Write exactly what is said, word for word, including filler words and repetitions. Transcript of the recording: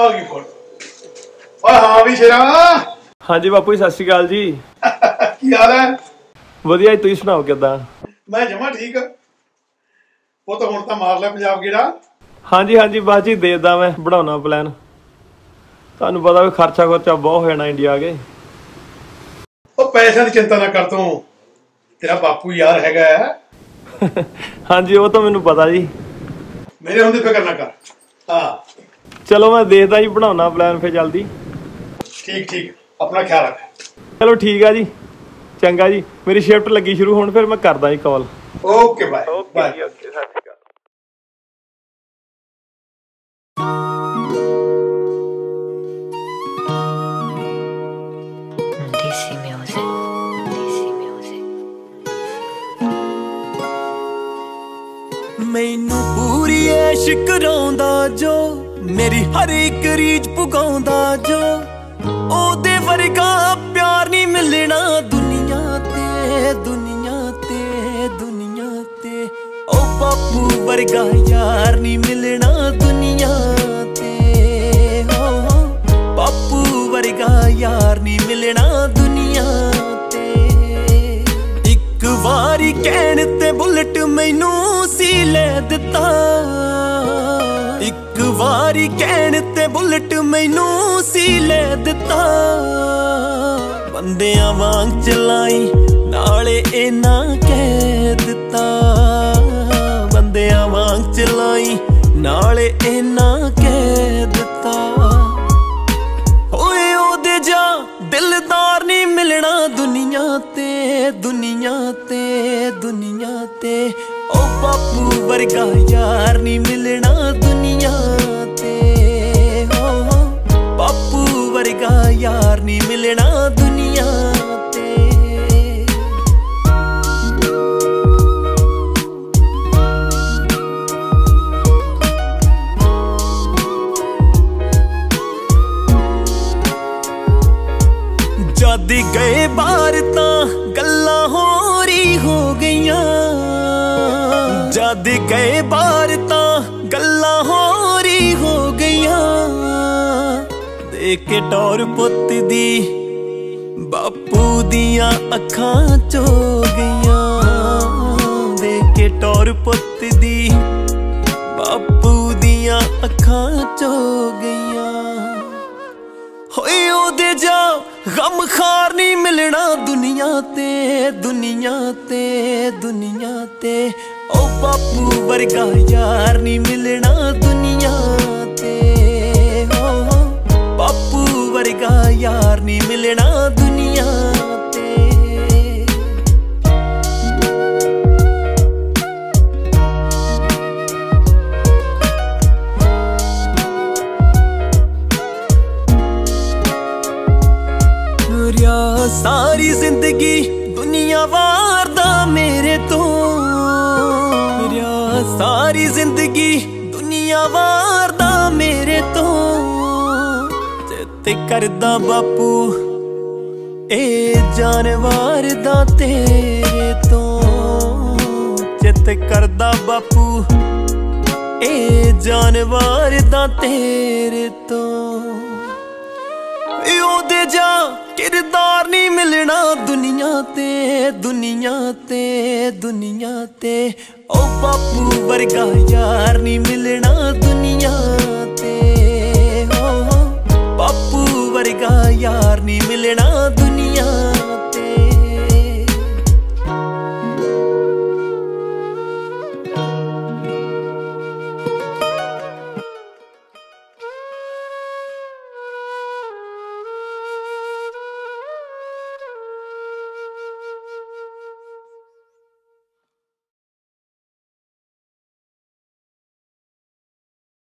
गई फोन। ਓਏ ਹਾਂ ਵੀ ਸ਼ੇਰਾ। ਹਾਂਜੀ ਬਾਪੂ ਜੀ ਸਤਿ ਸ਼੍ਰੀ ਅਕਾਲ ਜੀ। ਕੀ ਹਾਲ ਹੈ? ਵਧੀਆ, ਤੁਸੀਂ ਸੁਣਾਓ ਕਿਦਾਂ? ਮੈਂ ਜਮਾ ਠੀਕ। ਉਹ ਤਾਂ ਹੁਣ ਤਾਂ ਮਾਰ ਲਿਆ ਪੰਜਾਬ ਗੇੜਾ। ਹਾਂਜੀ ਹਾਂਜੀ ਬਾਜੀ ਦੇਖਦਾ ਮੈਂ ਬਣਾਉਣਾ ਪਲਾਨ। ਤੁਹਾਨੂੰ ਪਤਾ ਵੀ ਖਰਚਾ ਖਰਚਾ ਬਹੁਤ ਹੋ ਜਾਣਾ ਇੰਡੀਆ ਆ ਕੇ। ਉਹ ਪੈਸੇ ਦੀ ਚਿੰਤਾ ਨਾ ਕਰ ਤੂੰ, ਤੇਰਾ ਬਾਪੂ ਯਾਰ ਹੈਗਾ। ਹਾਂਜੀ ਉਹ ਤਾਂ ਮੈਨੂੰ ਪਤਾ ਜੀ, ਮੇਰੇ ਹੁੰਦੇ ਫਿਕਰ ਨਾ ਕਰ। ਹਾਂ चलो मैं देखता जी बनाना प्लान फिर जल्दी। ठीक ठीक अपना ख्याल रख। चलो ठीक है जी, चंगा जी। मेरी शिफ्ट लगी शुरू होने फिर मैं करदा जी call. Okay bye bye. DC music DC music. मैनू पूरी इश्क रोंदा जो मेरी हर एक रीज पुगाउंदा जो ओदे वर्गा प्यार नहीं मिलना दुनिया ते दुनिया ते दुनिया ते। ओ बापू वर्गा यार नहीं मिलना दुनिया ते। ओ बापू वर्गा यार नहीं मिलना दुनिया ते। एक बारी कहने ते बुलेट मैनू सी ले दिता। एक वारी कहने ते बुलेट मैनू सी ले दिता। बंदियां वांग चलाई नाले इना कह दिता। बंदियां वांग चलाई नाले इना कह दिता। ओए ओदे जा दिलदार नहीं मिलना दुनिया ते दुनिया ते दुनिया ते। ओ बापू वर्गा यार नहीं मिलना दुनिया ते। ओ बापू वर्गा यार नहीं मिलना दुनिया ते। जद गए बार ता गल्ला हो रही हो गईया। जद गए बार ता गल्ला हो रही हो गईया। देख डोर पुत दी बापू दिया अखां चो गईया। देख डोर पुत दी बापू दिया अखां चो गईया। होए ओदे जा गम खार नहीं मिलना दुनिया ते दुनिया ते दुनिया ते। ओ बापू वर्गा यार नहीं मिलना दुनिया ते। ओ बापू वर्गा यार नहीं मिलना दुनिया ते। सारी जिंदगी दुनिया वारदा मेरे तो। सारी जिंदगी दुनिया वारदा मेरे तो। चेते करदा बापू ए जानवार दा तेरे तो। चेते करदा बापू ए जानवार दा तेरे तो। ओदे जा किरदार नहीं मिलना दुनिया ते दुनिया ते दुनिया ते। ओ बापू वर्गा यार नहीं मिलना दुनिया